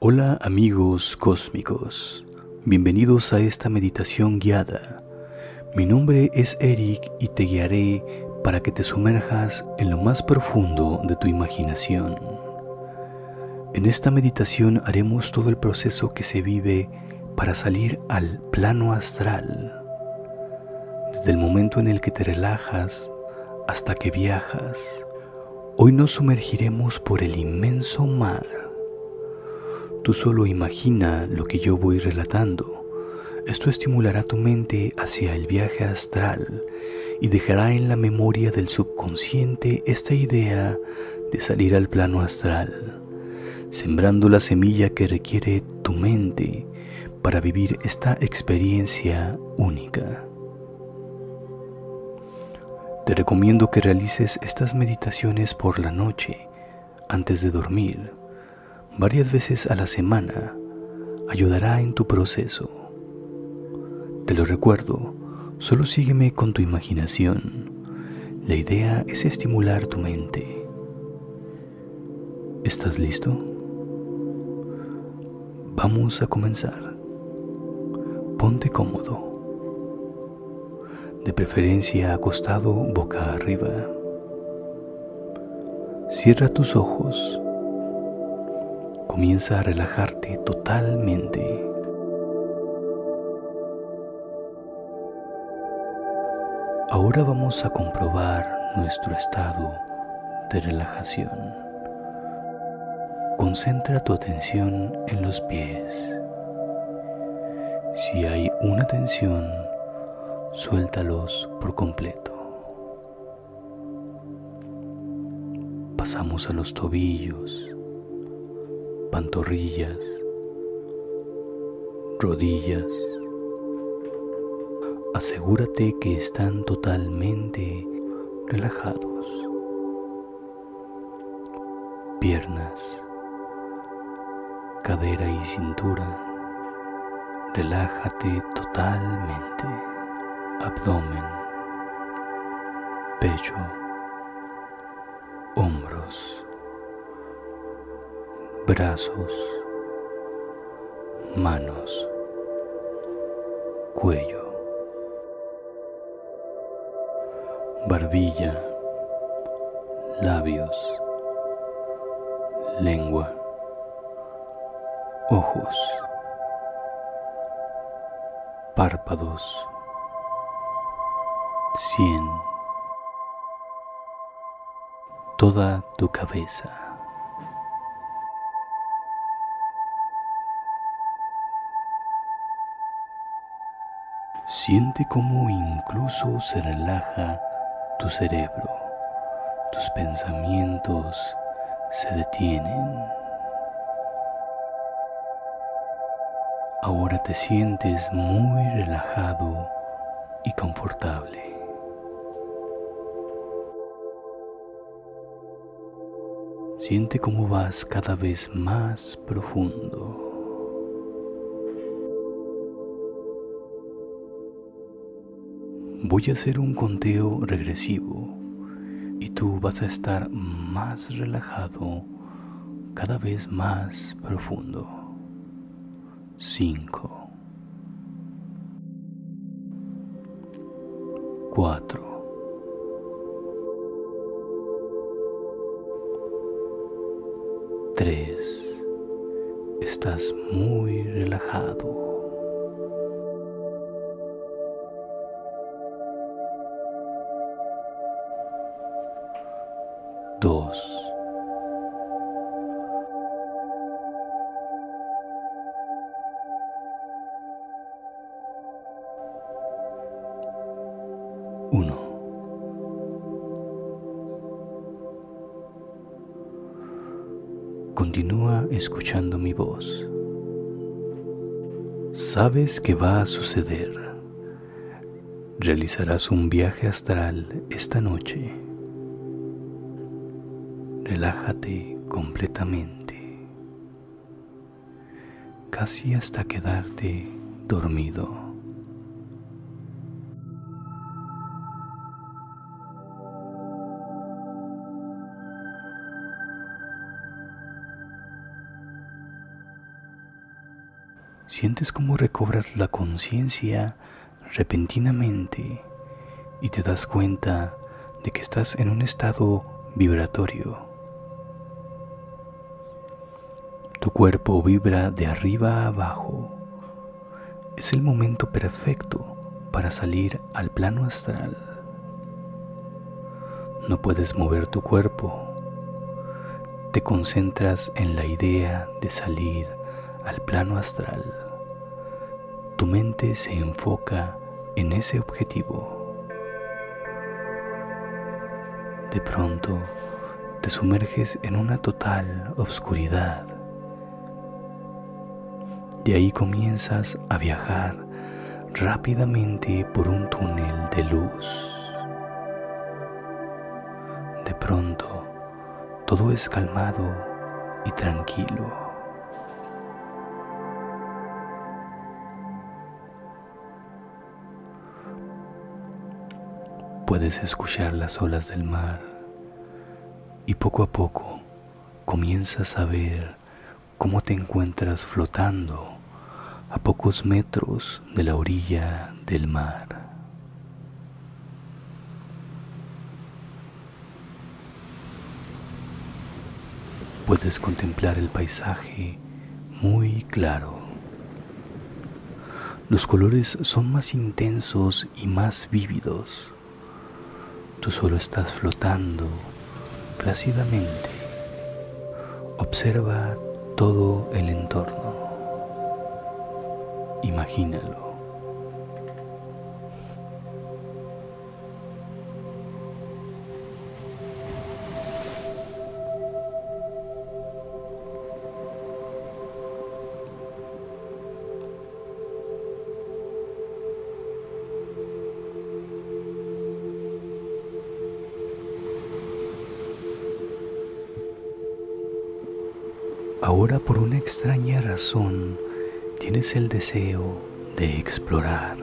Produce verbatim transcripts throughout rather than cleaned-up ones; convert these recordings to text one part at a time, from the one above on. Hola amigos cósmicos, bienvenidos a esta meditación guiada. Mi nombre es Eric y te guiaré para que te sumerjas en lo más profundo de tu imaginación. En esta meditación haremos todo el proceso que se vive para salir al plano astral, desde el momento en el que te relajas hasta que viajas. Hoy nos sumergiremos por el inmenso mar. Tú solo imagina lo que yo voy relatando. Esto estimulará tu mente hacia el viaje astral y dejará en la memoria del subconsciente esta idea de salir al plano astral, sembrando la semilla que requiere tu mente para vivir esta experiencia única. Te recomiendo que realices estas meditaciones por la noche, antes de dormir, varias veces a la semana. Ayudará en tu proceso. Te lo recuerdo, solo sígueme con tu imaginación. La idea es estimular tu mente. ¿Estás listo? Vamos a comenzar. Ponte cómodo, de preferencia acostado boca arriba. Cierra tus ojos. Comienza a relajarte totalmente. Ahora vamos a comprobar nuestro estado de relajación. Concentra tu atención en los pies. Si hay una tensión, suéltalos por completo. Pasamos a los tobillos, pantorrillas, rodillas. Asegúrate que están totalmente relajados. Piernas, cadera y cintura. Relájate totalmente. Abdomen, pecho, hombros, brazos, manos, cuello, barbilla, labios, lengua, ojos, párpados, sien, toda tu cabeza. Siente cómo incluso se relaja tu cerebro, tus pensamientos se detienen. Ahora te sientes muy relajado y confortable. Siente cómo vas cada vez más profundo. Voy a hacer un conteo regresivo y tú vas a estar más relajado, cada vez más profundo. Cinco, cuatro, tres. Estás muy relajado. Dos, uno. Continúa escuchando mi voz. Sabes que va a suceder. Realizarás un viaje astral esta noche. Relájate completamente, casi hasta quedarte dormido. Sientes cómo recobras la conciencia repentinamente y te das cuenta de que estás en un estado vibratorio. Tu cuerpo vibra de arriba a abajo. Es el momento perfecto para salir al plano astral. No puedes mover tu cuerpo. Te concentras en la idea de salir al plano astral. Tu mente se enfoca en ese objetivo. De pronto, te sumerges en una total oscuridad. De ahí comienzas a viajar rápidamente por un túnel de luz. De pronto, todo es calmado y tranquilo. Puedes escuchar las olas del mar y poco a poco comienzas a ver cómo te encuentras flotando a pocos metros de la orilla del mar. Puedes contemplar el paisaje muy claro. Los colores son más intensos y más vívidos. Tú solo estás flotando plácidamente. Observa todo el entorno. Imagínalo. Ahora, por una extraña razón, tienes el deseo de explorar,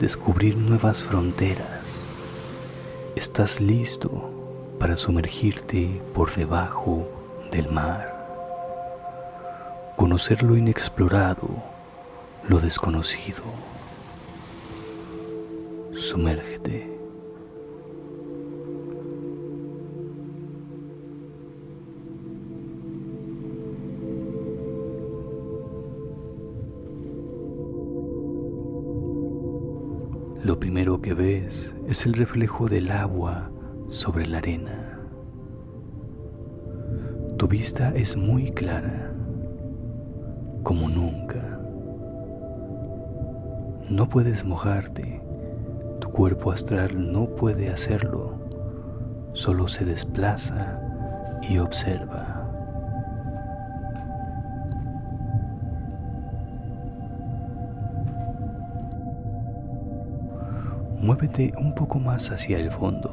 descubrir nuevas fronteras. Estás listo para sumergirte por debajo del mar, conocer lo inexplorado, lo desconocido. Sumérgete. Lo primero que ves es el reflejo del agua sobre la arena. Tu vista es muy clara, como nunca. No puedes mojarte, tu cuerpo astral no puede hacerlo, solo se desplaza y observa. Muévete un poco más hacia el fondo.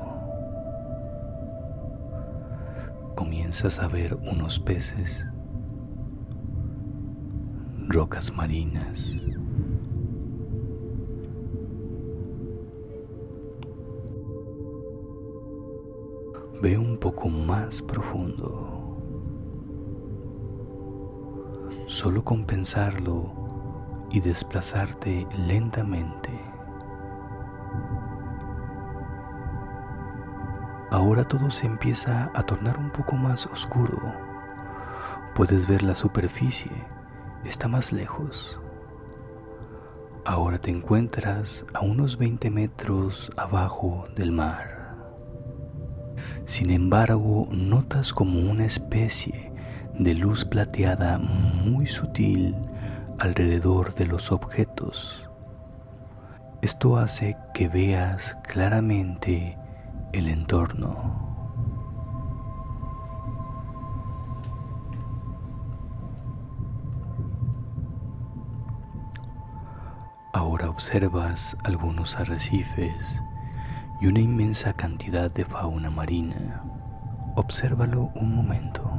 Comienzas a ver unos peces, rocas marinas, ve un poco más profundo. Solo con pensarlo y desplazarte lentamente. Ahora todo se empieza a tornar un poco más oscuro. Puedes ver la superficie, está más lejos. Ahora te encuentras a unos veinte metros abajo del mar. Sin embargo, notas como una especie de luz plateada muy sutil alrededor de los objetos. Esto hace que veas claramente el entorno. Ahora observas algunos arrecifes y una inmensa cantidad de fauna marina. Obsérvalo un momento.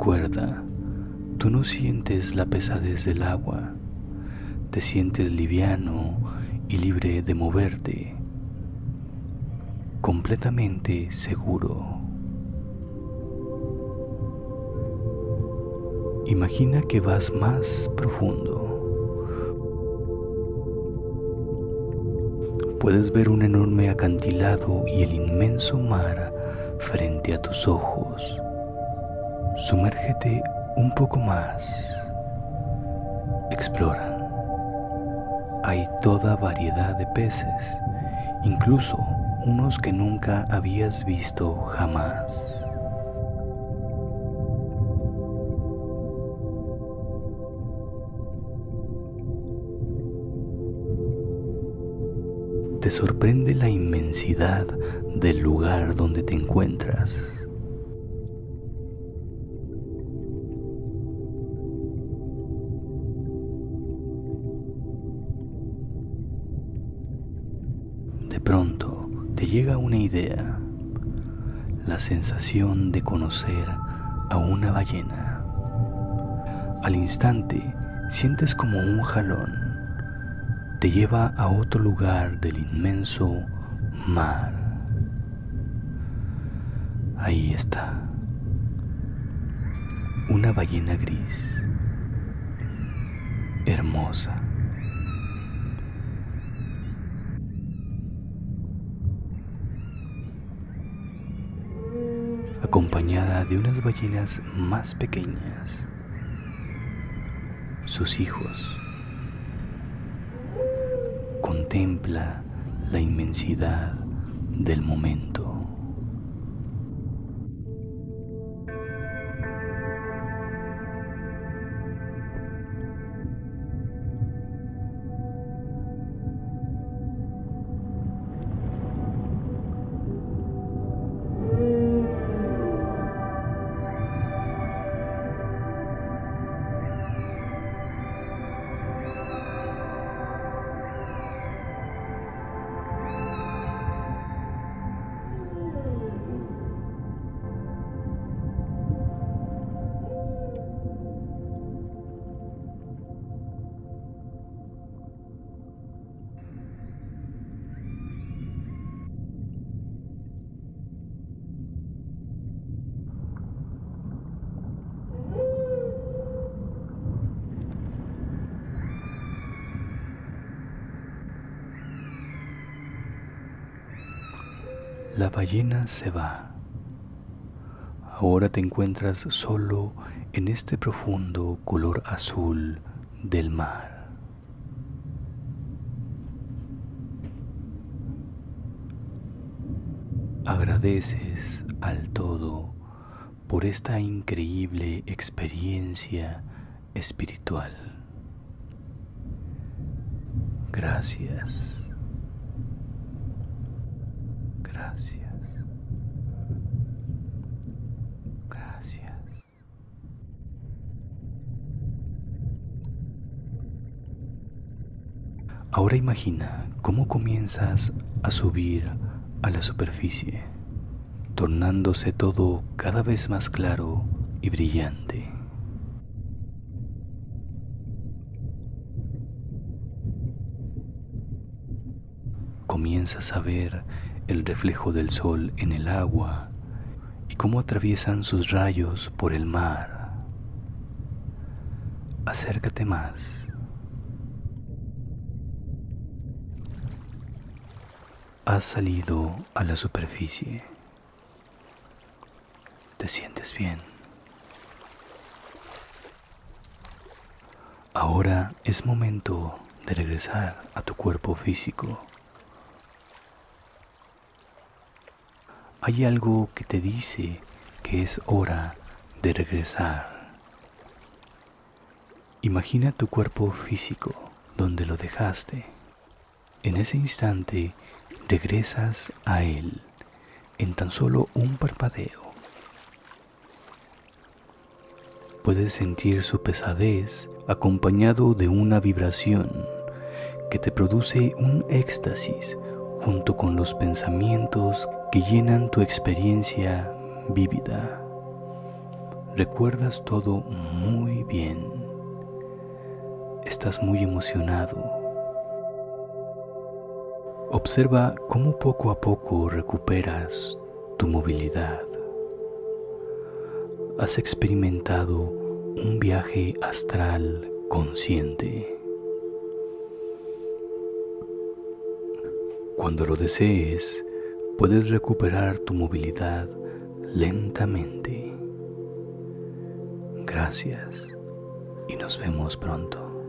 Recuerda, tú no sientes la pesadez del agua, te sientes liviano y libre de moverte, completamente seguro. Imagina que vas más profundo. Puedes ver un enorme acantilado y el inmenso mar frente a tus ojos. Sumérgete un poco más. Explora. Hay toda variedad de peces, incluso unos que nunca habías visto jamás. Te sorprende la inmensidad del lugar donde te encuentras. De pronto te llega una idea, la sensación de conocer a una ballena. Al instante sientes como un jalón. Te lleva a otro lugar del inmenso mar. Ahí está, una ballena gris, hermosa. Acompañada de unas ballenas más pequeñas, sus hijos. Contempla la inmensidad del momento. La ballena se va. Ahora te encuentras solo en este profundo color azul del mar. Agradeces al todo por esta increíble experiencia espiritual. Gracias. Gracias. Gracias. Ahora imagina cómo comienzas a subir a la superficie, tornándose todo cada vez más claro y brillante. Comienzas a ver el reflejo del sol en el agua y cómo atraviesan sus rayos por el mar. Acércate más. Has salido a la superficie. Te sientes bien. Ahora es momento de regresar a tu cuerpo físico. Hay algo que te dice que es hora de regresar. Imagina tu cuerpo físico donde lo dejaste. En ese instante regresas a él en tan solo un parpadeo. Puedes sentir su pesadez acompañado de una vibración que te produce un éxtasis junto con los pensamientos que llenan tu experiencia vívida. Recuerdas todo muy bien. Estás muy emocionado. Observa cómo poco a poco recuperas tu movilidad. Has experimentado un viaje astral consciente. Cuando lo desees, puedes recuperar tu movilidad lentamente. Gracias y nos vemos pronto.